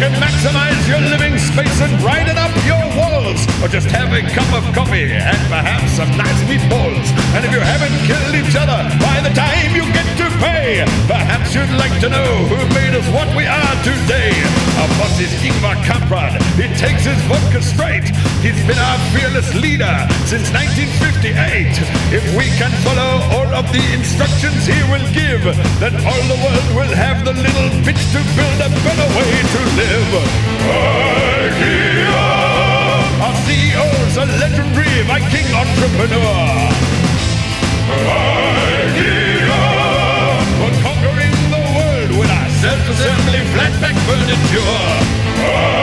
can maximize your living space and brighten up your walls, or just have a cup of coffee and perhaps some nice meatballs. And if you haven't killed each other by the time you get to pay, perhaps you'd like to know who made us what we are today. Our boss is Ingvar Kamprad. He takes his vodka straight. He's been our fearless leader since 1958. If we can follow all of the instructions he will give, then all the world will have the little pitch to build a better way to live. IKEA! Our CEO's a legendary Viking entrepreneur. IKEA! We're conquering the world with our self-assembly flatback furniture.